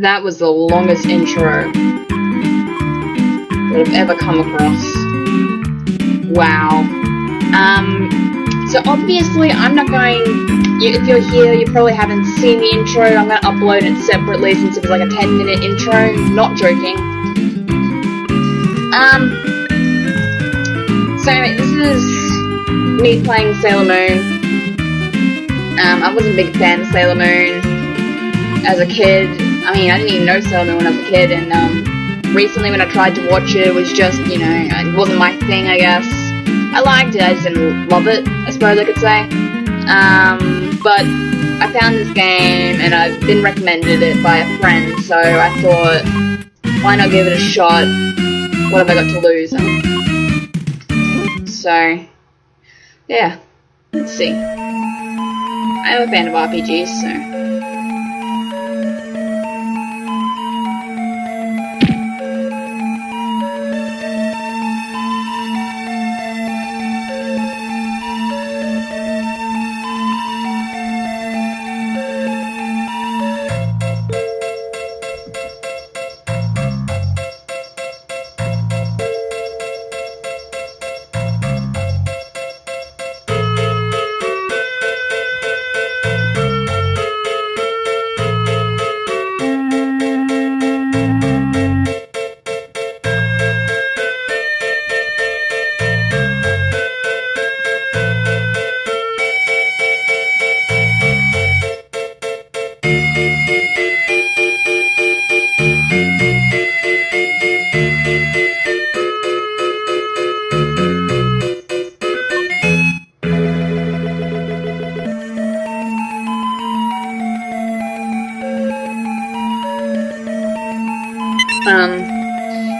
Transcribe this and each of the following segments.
That was the longest intro that I've ever come across. Wow. So obviously I'm not going... If you're here, you probably haven't seen the intro. I'm going to upload it separately since it was like a 10-minute intro. Not joking. So anyway, this is me playing Sailor Moon. I wasn't a big fan of Sailor Moon as a kid. I mean, I didn't even know Sailor Moon when I was a kid, and recently when I tried to watch it, it was just, you know, it wasn't my thing, I guess. I liked it, I just didn't love it, I suppose I could say. But I found this game, and I've been recommended it by a friend, so I thought, why not give it a shot? What have I got to lose? So, yeah, let's see. I'm a fan of RPGs,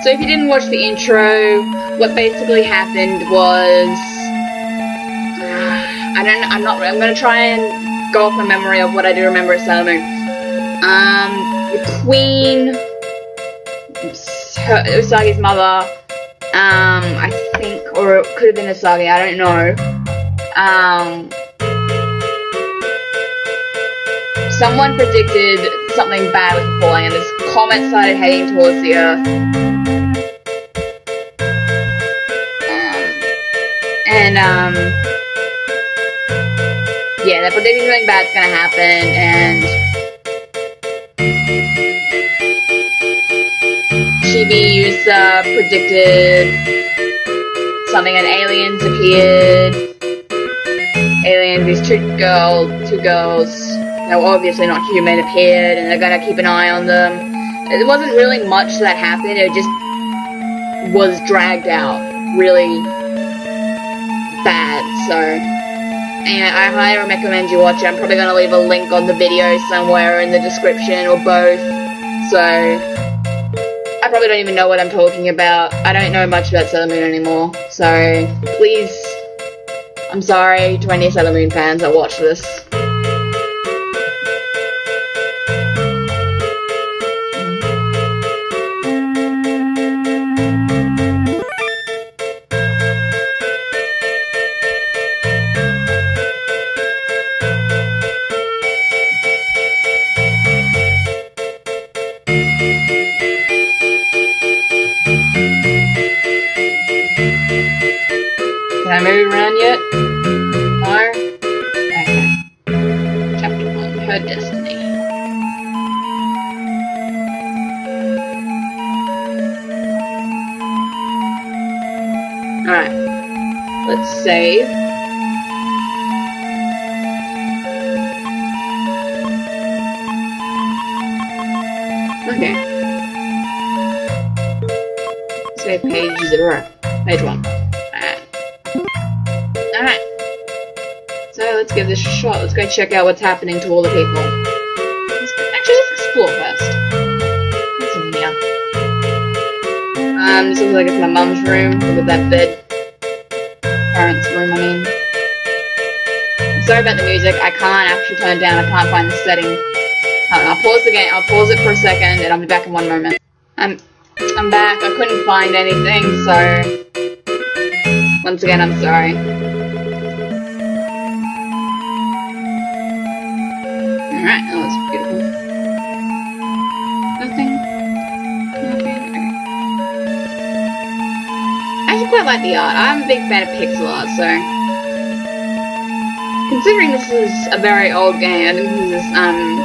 so if you didn't watch the intro, what basically happened was, I'm gonna try and go off my memory of what I do remember as Sailor Moon. The Queen, Usagi's mother, I think, or it could have been Usagi, I don't know. Someone predicted something bad was falling, and this comet started heading towards the Earth. And, yeah, they're predicting something bad's gonna happen, and Chibi Usa predicted something, and aliens appeared. Aliens, these two girls, that were obviously not human, appeared, and they're gonna keep an eye on them. It wasn't really much that happened, it just was dragged out, really bad, so, and I highly recommend you watch it. I'm probably going to leave a link on the video somewhere in the description or both, so, I probably don't even know what I'm talking about. I don't know much about Sailor Moon anymore, so, please, I'm sorry to any Sailor Moon fans that watch this. Can I move around yet? No? Okay. Chapter 1, Her Destiny. Alright. Let's save. Okay. Save page 0. Page 1. Alright, so let's give this a shot. Let's go check out what's happening to all the people. Let's explore first. What's in here? This looks like it's my mum's room. Look at that bed. Parents' room, I mean. I'm sorry about the music. I can't actually turn it down. I can't find the setting. I'll pause the game. I'll pause it for a second, and I'll be back in one moment. I'm back. I couldn't find anything, so once again, I'm sorry. Alright, that was beautiful. at the art. I'm a big fan of pixel art, so considering this is a very old game, I think this is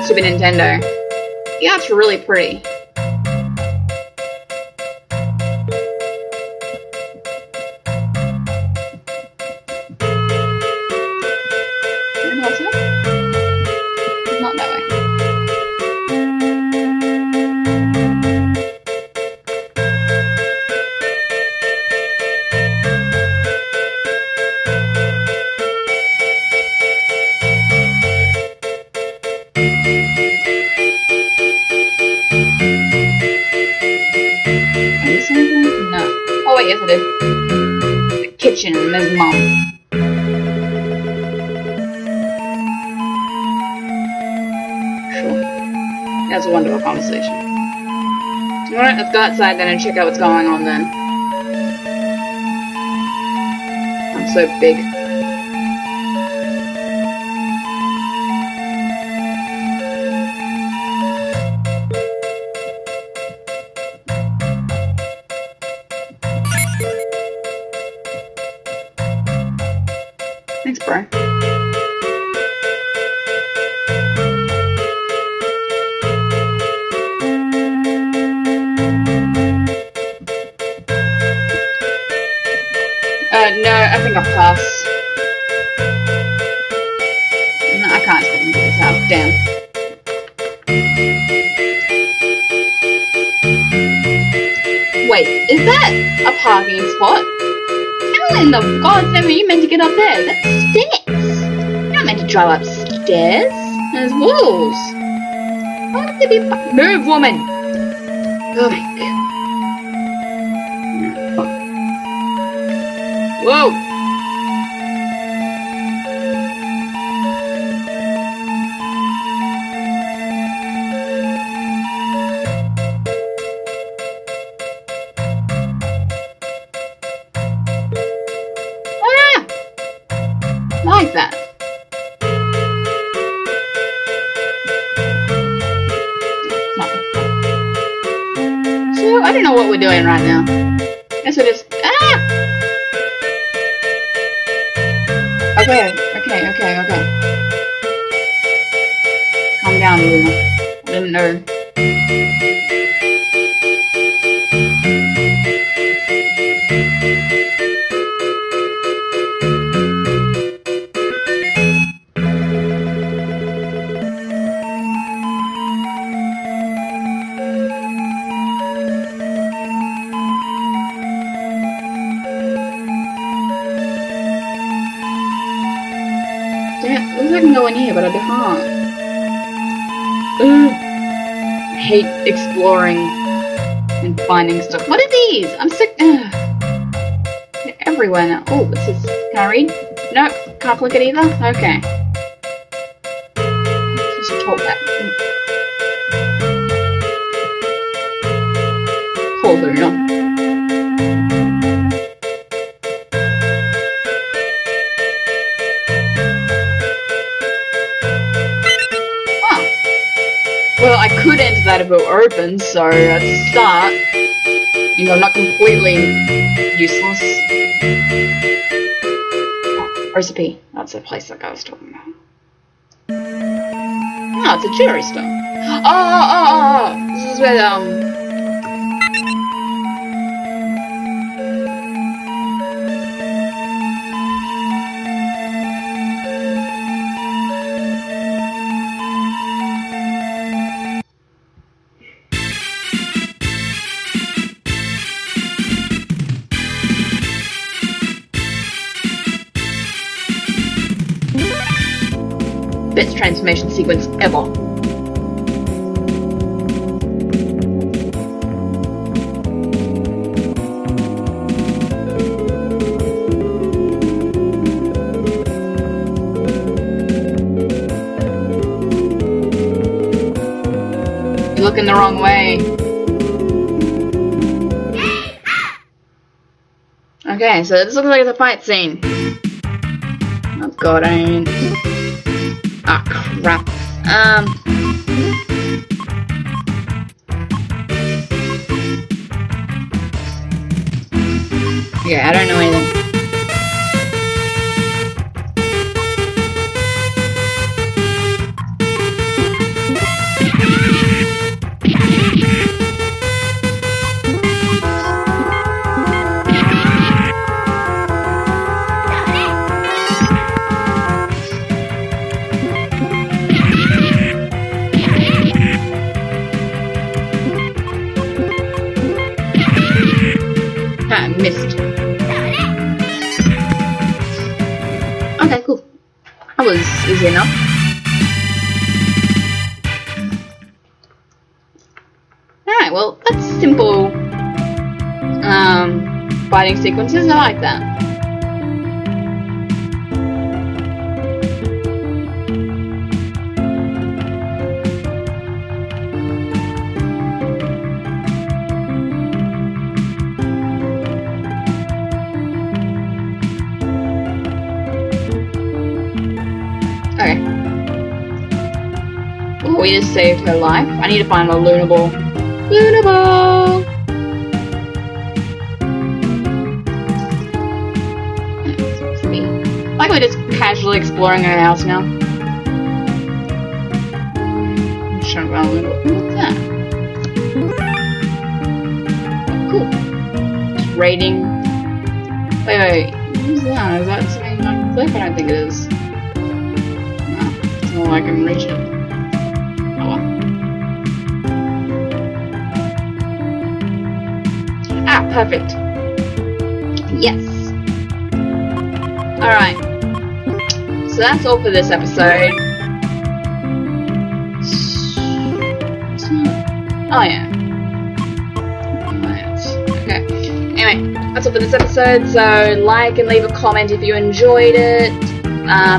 Super Nintendo. The art's really pretty. That's a wonderful conversation. You know what? Let's go outside then and check out what's going on then. I'm so big. Thanks, bro. No, I can't step into this house. Damn. Wait, is that a parking spot? How in the God's name are you meant to get up there? That's stairs. You're not meant to drive upstairs. There's walls. Why would there be a move, woman? Oh my God. Whoa. I don't know what we're doing right now. Guess we're just Okay. Calm down, Luna. I didn't know. But I can't. I hate exploring and finding stuff. What are these? I'm sick. They're everywhere now. Oh, this is. Can I read? Nope. Can't click it either. Okay. Let's just talk back. Hold it on. Well, I could enter that if it were open, so at the start, you know, I'm not completely useless. Oh, recipe. That's the place that guy was talking about. Oh, it's a jewelry store. Oh. This is where, best transformation sequence ever. You're looking the wrong way. Okay, so this looks like it's a fight scene. Oh God, I ain't. Ah, crap. Yeah, I don't know anything. Missed. Okay, cool. That was easy enough. Alright, well, that's simple fighting sequences. I like that. Okay. Ooh, we just saved her life. I need to find the Lunaball. Lunaball! It's me. Like we're just casually exploring her house now. I'm just trying to find a Lunaball. What's that? Cool. Just raiding. Wait. Who's that? Is that something I can click? I don't think it is. I can reach it. Oh well. Ah, perfect. Yes. Alright. So that's all for this episode. Oh yeah. Okay. Anyway, that's all for this episode. So like and leave a comment if you enjoyed it.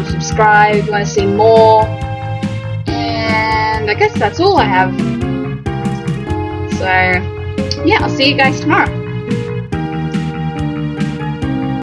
Subscribe if you want to see more, and I guess that's all I have, so yeah, I'll see you guys tomorrow.